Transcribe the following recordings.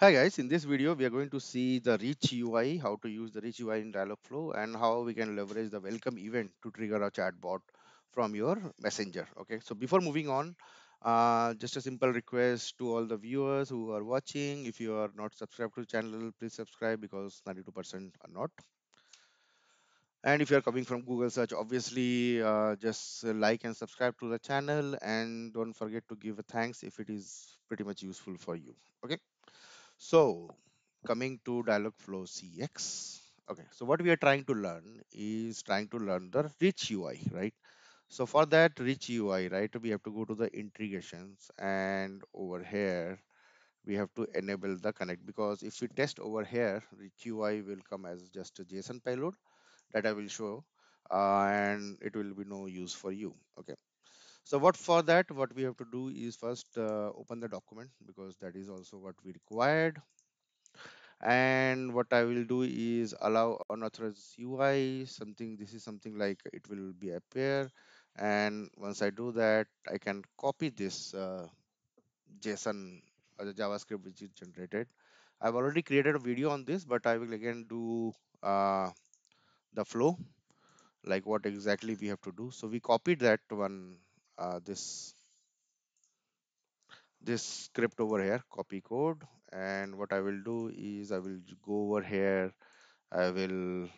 Hi guys, in this video we are going to see the Reach UI, how to use the Reach UI in Dialogflow and how we can leverage the welcome event to trigger a chatbot from your messenger. Okay, so before moving on, just a simple request to all the viewers who are watching. If you are not subscribed to the channel, please subscribe because 92% are not. And if you are coming from Google search, obviously just like and subscribe to the channel, and don't forget to give a thanks if it is pretty much useful for you. Okay. So coming to Dialogflow CX. Okay, so what we are trying to learn the Reach UI, right? So for that Reach UI, right, we have to go to the integrations, and over here we have to enable the connect, because if we test over here, Reach UI will come as just a JSON payload that I will show, and it will be no use for you. Okay. So what we have to do is first open the document, because that is also what we required. And what I will do is allow unauthorized UI, something like it will be appear. And once I do that, I can copy this JSON or the JavaScript which is generated. I've already created a video on this, but I will again do the flow, like what exactly we have to do. So we copied that one. This script over here, copy code, and what I will do is I will go over here, I will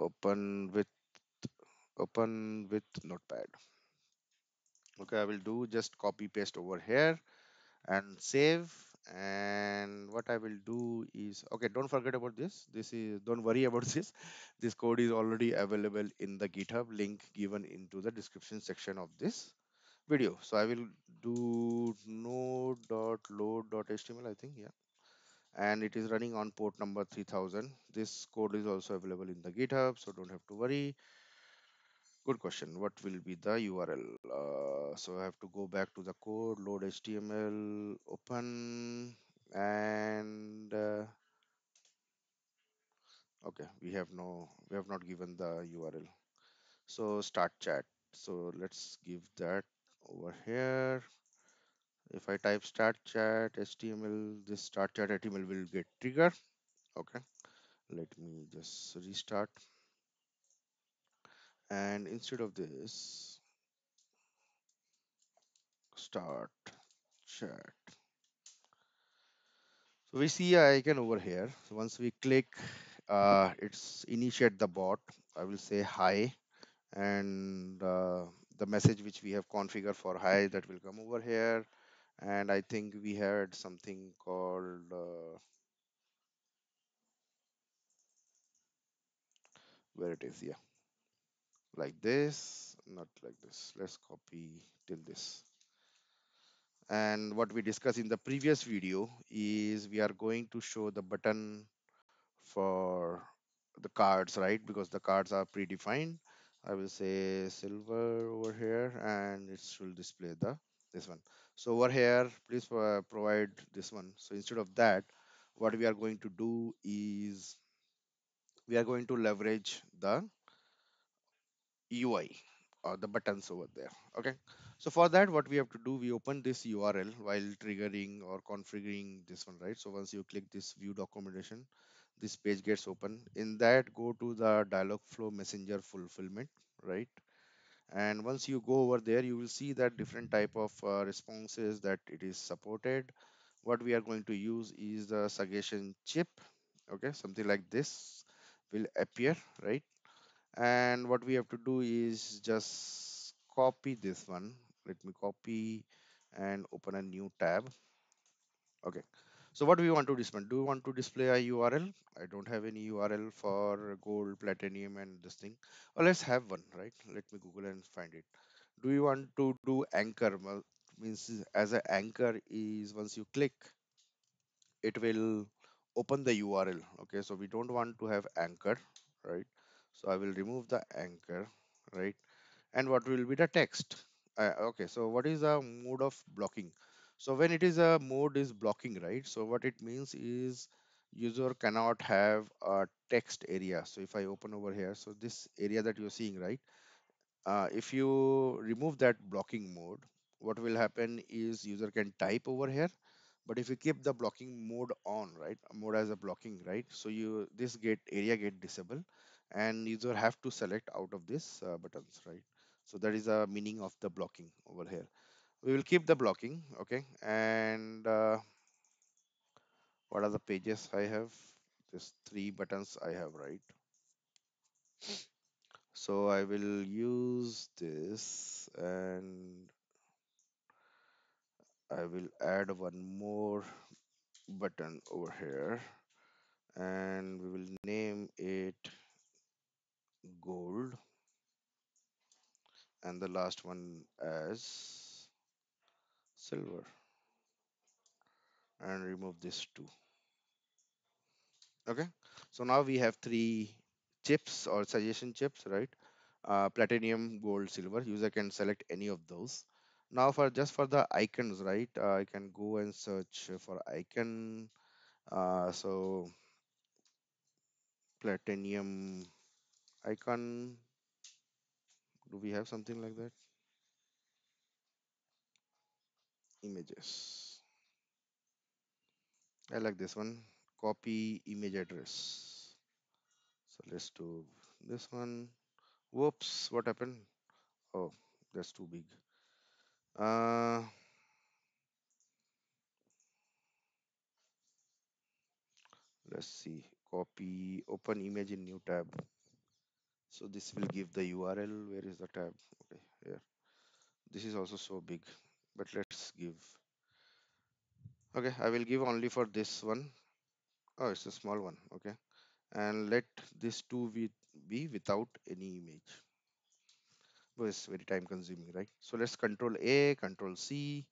open with notepad. Okay, I will do just copy paste over here and save. And what I will do is, okay, don't forget about this, don't worry about this code is already available in the GitHub link given into the description section of this video. So I will do node.load.html, I think, yeah, and it is running on port number 3000. This code is also available in the GitHub, so don't have to worry. Good question. What will be the URL? So I have to go back to the code, load HTML, open, and okay, we have not given the URL. So start chat. So let's give that over here. If I type start chat HTML, this start chat HTML will get triggered. Okay, let me just restart. And instead of this, start chat. So we see an icon over here. So once we click, it's initiate the bot. I will say hi, and the message which we have configured for hi, that will come over here. And I think we had something called where it is, yeah. Like this, not like this. Let's copy till this. And what we discussed in the previous video is we are going to show the button for the cards, right? Because the cards are predefined. I will say silver over here, and it should display this one. So over here, please provide this one. So instead of that, what we are going to do is we are going to leverage the UI or the buttons over there. Okay, so for that what we have to do, we open this URL while triggering or configuring this one, right? So once you click this view documentation, this page gets open. In that, go to the Dialogflow Messenger fulfillment, right? And once you go over there, you will see that different type of responses that it is supported. What we are going to use is the suggestion chip. Okay, something like this will appear, right? And what we have to do is just copy this one. Let me copy and open a new tab. Okay, so what do you want to display? Do you want to display a URL? I don't have any URL for gold, platinum and this thing. Or let's have one, right? Let me Google and find it. Do you want to do anchor? Well, means as an anchor is once you click, it will open the URL. Okay, so we don't want to have anchor, right? So I will remove the anchor, right? And what will be the text? Okay, so what is the mode of blocking? So when it is a mode is blocking, right? So what it means is user cannot have a text area. So if I open over here, so this area that you're seeing, right? If you remove that blocking mode, what will happen is user can type over here, but if you keep the blocking mode on, right, mode as a blocking, right, so you this get area get disable and user have to select out of this buttons, right? So that is the meaning of the blocking over here. We will keep the blocking, okay? And what are the pages I have? Just 3 buttons I have, right? So I will use this and I will add one more button over here and we will name it gold and the last one as silver and remove this too. Okay, so now we have 3 chips or suggestion chips, right? Platinum, gold, silver. User can select any of those. Now for just for the icons, right, I can go and search for icon. So platinum icon, do we have something like that? Images, I like this one, copy image address. So let's do this one. Whoops, what happened? Oh, that's too big. Let's see, copy, open image in new tab. So this will give the URL. Where is the tab? Okay, here. This is also so big, but let's give. Okay, I will give only for this one. Oh, it's a small one. Okay, and let this 2 be without any image. It's very time consuming, right? So let's control A, control C.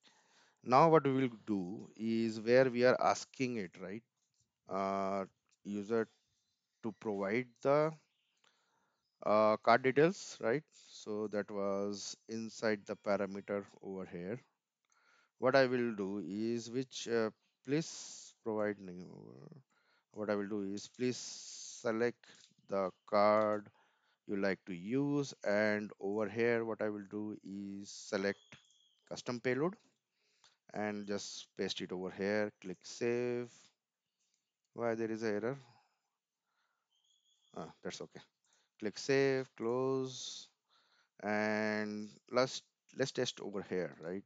Now what we will do is where we are asking it, right, user to provide the card details, right? So that was inside the parameter over here. What I will do is which please provide new. What I will do is please select the card you like to use, and over here what I will do is select custom payload and just paste it over here. Click save. Why there is an error? Ah, that's okay. Click save, close, and let's test over here, right?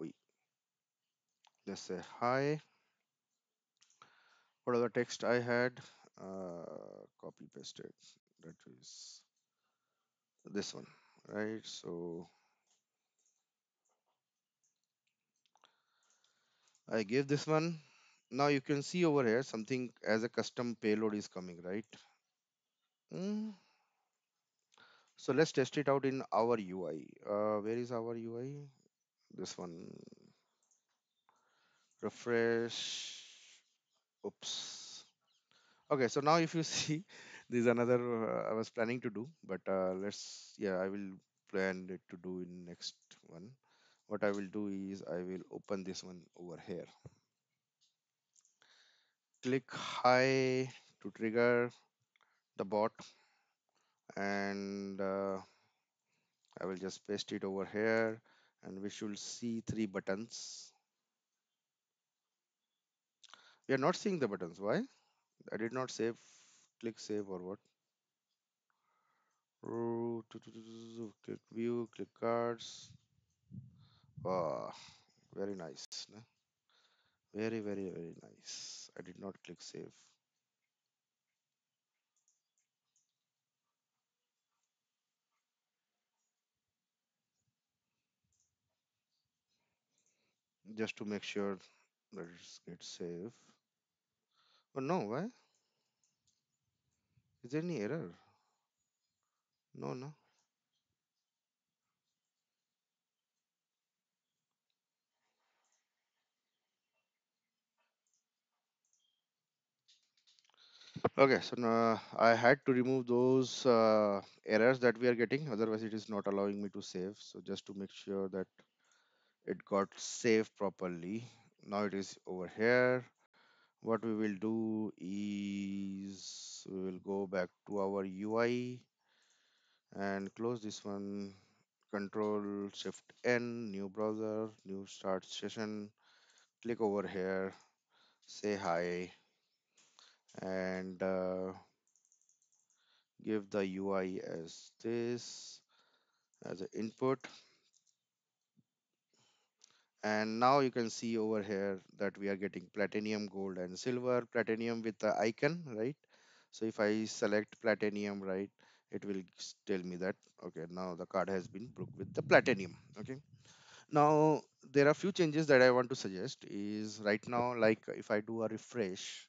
Wait. Let's say hi. What are the text I had? Copy pasted. That is this one, right? So I gave this one. Now you can see over here something as a custom payload is coming, right? So let's test it out in our UI. Where is our UI? This one. Refresh. Oops. Okay, so now if you see, this is another I was planning to do, but I will plan it to do in next one. What I will do is I will open this one over here. Click hi to trigger the bot, and I will just paste it over here, and we should see 3 buttons. We are not seeing the buttons. Why? I did not save. Click save or what? Click view, click cards. Oh, very nice. No? Very, very, very nice. I did not click save. Just to make sure that it's get saved. Oh no, why? Is there any error? No, no. Okay, so now I had to remove those errors that we are getting. Otherwise, it is not allowing me to save. So just to make sure that it got saved properly. Now it is over here. What we will do is we will go back to our UI and close this one, Control Shift N, new browser, new start session. Click over here, say hi, and give the UI as this as an input. And now you can see over here that we are getting platinum, gold and silver. Platinum with the icon, right? So if I select platinum, right, it will tell me that okay, now the card has been booked with the platinum. Okay, now there are few changes that I want to suggest is right now, like if I do a refresh,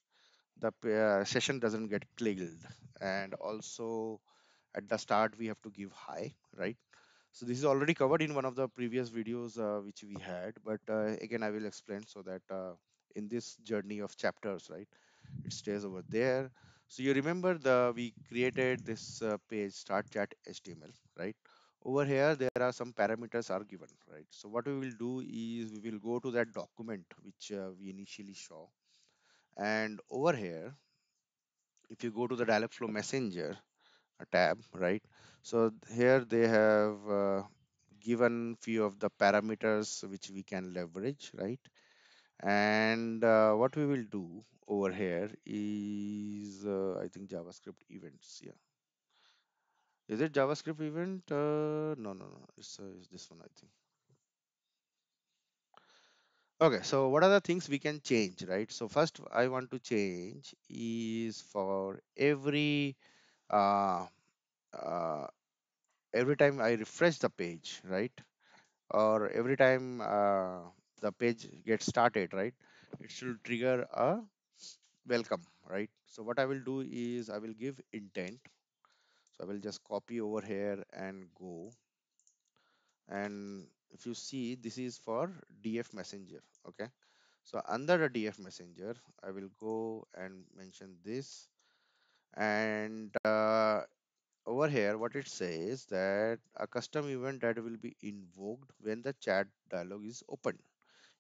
the session doesn't get killed, and also at the start we have to give hi, right? So this is already covered in one of the previous videos which we had, but again I will explain so that in this journey of chapters, right, it stays over there. So you remember we created this page start chat HTML, right? Over here there are some parameters are given, right? So what we will do is we will go to that document which we initially saw, and over here if you go to the Dialogflow Messenger tab, right, so here they have given few of the parameters which we can leverage, right? And what we will do over here is I think JavaScript events. Yeah, is it JavaScript event? No, it's this one, I think. Okay, so what are the things we can change, right? So first I want to change is for every time I refresh the page, right, or every time the page gets started, right, it should trigger a welcome, right? So what I will do is I will give intent. So I will just copy over here and go, and if you see, this is for DF Messenger. Okay, so under the DF Messenger I will go and mention this, and over here what it says that a custom event that will be invoked when the chat dialog is open.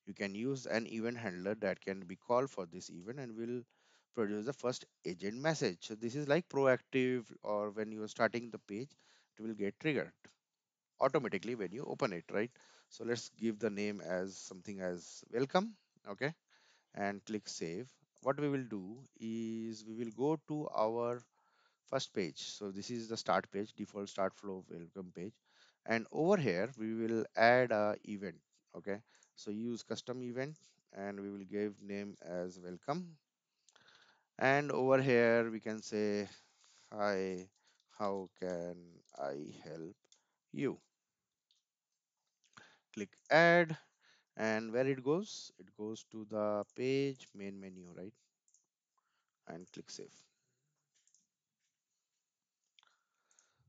You can use an event handler that can be called for this event and will produce the first agent message. So this is like proactive, or when you are starting the page it will get triggered automatically when you open it, right? So let's give the name as something as welcome. Okay, and click save. What we will do is we will go to our first page. So this is the start page, default start flow welcome page, and over here we will add a event. Okay, so use custom event, and we will give name as welcome, and over here we can say hi, how can I help you? Click add, and where it goes, it goes to the page main menu, right, and click save.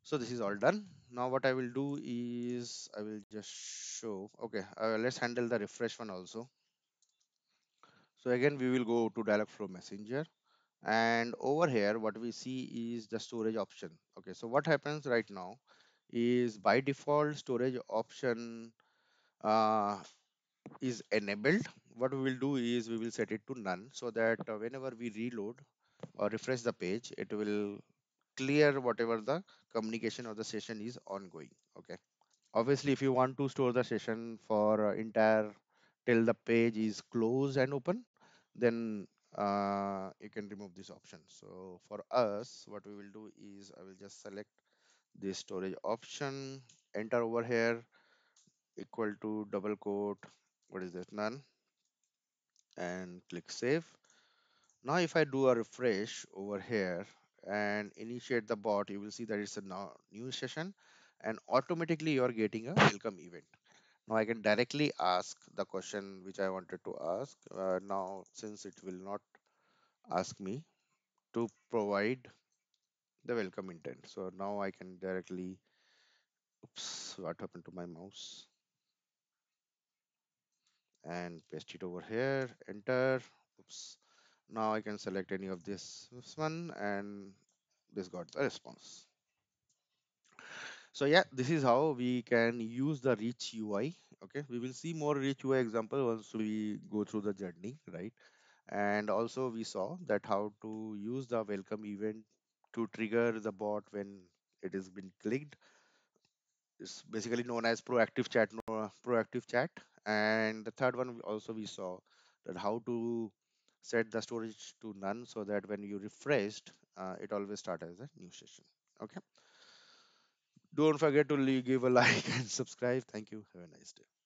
So this is all done. Now what I will do is I will just show. Okay, let's handle the refresh one also. So again we will go to Dialogflow Messenger, and over here what we see is the storage option. Okay, so what happens right now is by default storage option is enabled. What we will do is we will set it to none, so that whenever we reload or refresh the page, it will clear whatever the communication of the session is ongoing. Okay, obviously if you want to store the session for entire till the page is closed and open, then you can remove this option. So for us, what we will do is I will just select this storage option, enter over here equal to double quote, what is that, none, and click save. Now if I do a refresh over here and initiate the bot, you will see that it's a new session, and automatically you are getting a welcome event. Now I can directly ask the question which I wanted to ask. Now since it will not ask me to provide the welcome intent, so now I can directly, oops, what happened to my mouse, and paste it over here, enter, oops. Now I can select any of this one, and this got the response. So yeah, this is how we can use the rich UI. Okay, we will see more rich UI example once we go through the journey, right? And also we saw that how to use the welcome event to trigger the bot when it has been clicked. It's basically known as proactive chat. And the third one also we saw, that how to set the storage to none so that when you refreshed, it always starts as a new session. Okay. Don't forget to give a like and subscribe. Thank you. Have a nice day.